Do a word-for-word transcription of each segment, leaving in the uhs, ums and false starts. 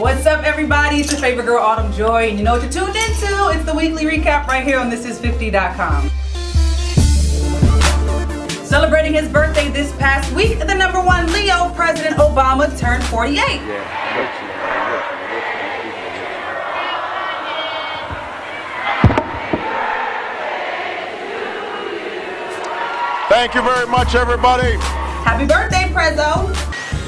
What's up, everybody? It's your favorite girl, Autumn Joy, and you know what you're tuned into. It's the weekly recap right here on Thisis fifty dot com. Celebrating his birthday this past week, the number one Leo, President Obama, turned forty-eight. Yeah. Thank you very much, everybody. Happy birthday, Prezzo.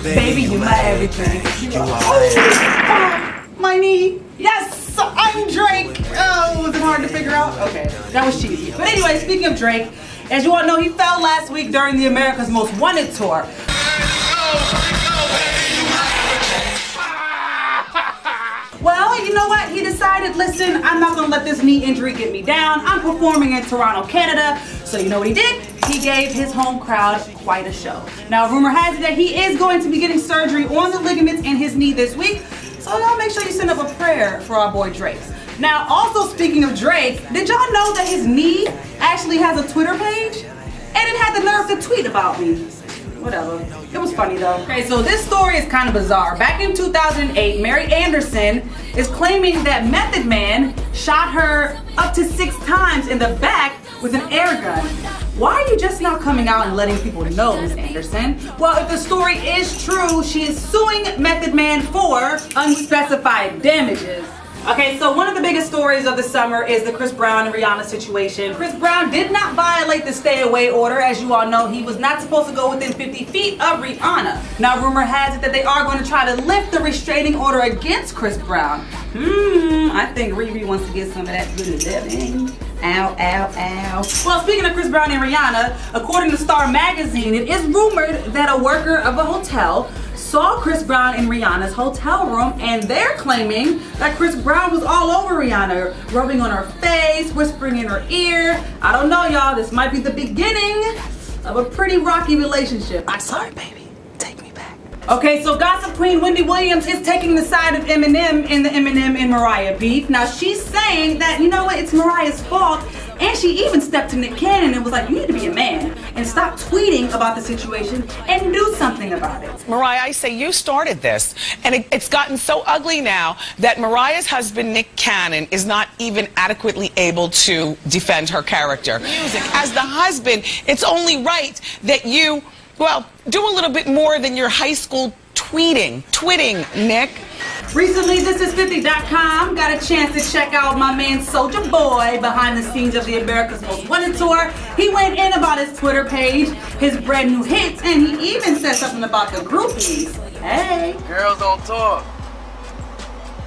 Baby, Baby you my everything. You are oh, oh, my knee. Yes, I'm Drake. Oh, was it hard to figure out? Okay, that was cheesy. But anyway, speaking of Drake, as you all know, he fell last week during the America's Most Wanted Tour. Well, you know what? He decided, listen, I'm not gonna let this knee injury get me down. I'm performing in Toronto, Canada. So you know what he did? He gave his home crowd quite a show. Now, rumor has it that he is going to be getting surgery on the ligaments in his knee this week. So y'all make sure you send up a prayer for our boy Drake. Now, also speaking of Drake, did y'all know that his knee actually has a Twitter page? And it had the nerve to tweet about me. Whatever. It was funny though. Okay, so this story is kind of bizarre. Back in two thousand eight, Mary Anderson is claiming that Method Man shot her up to six times in the back with an air gun. Why are you just not coming out and letting people know, Miz Anderson? Well, if the story is true, she is suing Method Man for unspecified damages. Okay, so one of the biggest stories of the summer is the Chris Brown and Rihanna situation. Chris Brown did not violate the stay away order. As you all know, he was not supposed to go within fifty feet of Rihanna. Now, rumor has it that they are going to try to lift the restraining order against Chris Brown. Hmm, I think Riri wants to get some of that good living. Ow, ow, ow. Well, speaking of Chris Brown and Rihanna, according to Star Magazine, it is rumored that a worker of a hotel saw Chris Brown in Rihanna's hotel room, and they're claiming that Chris Brown was all over Rihanna, rubbing on her face, whispering in her ear. I don't know, y'all, this might be the beginning of a pretty rocky relationship. I'm sorry, baby, take me back. Okay, so gossip queen Wendy Williams is taking the side of Eminem in the Eminem and Mariah beef. Now, she's saying that, you know what, it's Mariah's fault, and she even stepped to Nick Cannon and was like, you need to be a man and stop tweeting about the situation and do something about it. Mariah, I say you started this, and it, it's gotten so ugly now that Mariah's husband, Nick Cannon, is not even adequately able to defend her character. Music. As the husband, it's only right that you, well, do a little bit more than your high school tweeting. Twitting, Nick. Recently, Thisis fifty dot com got a chance to check out my man Soulja Boy behind the scenes of the America's Most Wanted Tour. He went in about his Twitter page, his brand new hits, and he even said something about the groupies. Hey. Girls on tour.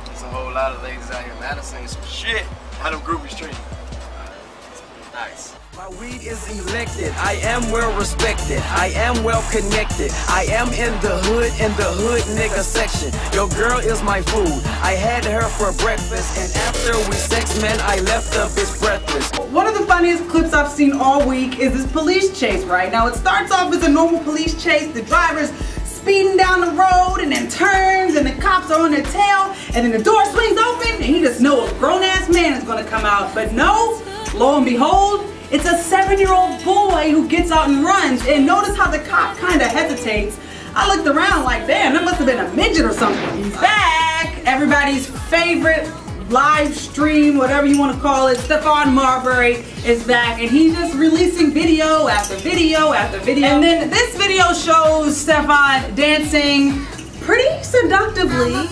There's a whole lot of ladies out here, man, saying some shit. How them groupies treat you? Nice. My weed is elected, I am well respected, I am well connected, I am in the hood, in the hood nigga section. Your girl is my food, I had her for breakfast, and after we sex, man, I left the bitch breathless. One of the funniest clips I've seen all week is this police chase, right? Now, it starts off as a normal police chase, the driver's speeding down the road, and then turns, and the cops are on their tail, and then the door swings open, and you just know a grown-ass man is gonna come out. But no, lo and behold, it's a seven-year-old boy who gets out and runs, and notice how the cop kind of hesitates. I looked around like, damn, that must have been a midget or something. He's back. Everybody's favorite live stream, whatever you want to call it, Stephon Marbury is back, and he's just releasing video after video after video. And then this video shows Stephon dancing pretty seductively.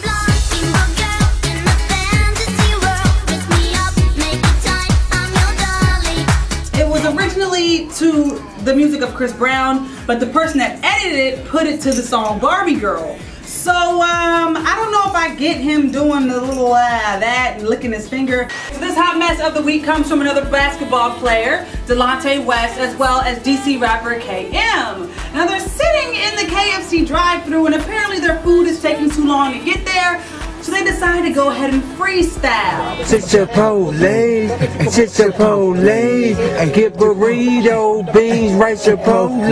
Originally to the music of Chris Brown, but the person that edited it put it to the song Barbie Girl. So um, I don't know if I get him doing the little uh, that and licking his finger. So this hot mess of the week comes from another basketball player, Delonte West, as well as D C rapper K M. Now they're sitting in the K F C drive-thru, and apparently their food is taking too long to get there. So they decided to go ahead and freestyle. Chipotle, Chipotle, and get burrito beans, right? Chipotle,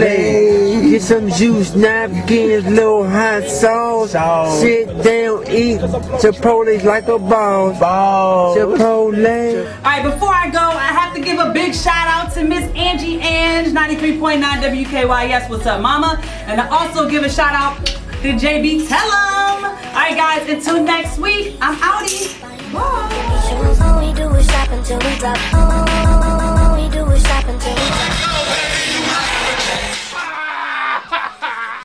get some juice, napkins, little hot sauce. Sit down, eat Chipotle like a boss. Chipotle. All right, before I go, I have to give a big shout out to Miss Angie Ang, ninety-three point nine W K Y S. What's up, Mama? And I also give a shout out the J B Tell'em. All right, guys, until next week, I'm outie. Bye.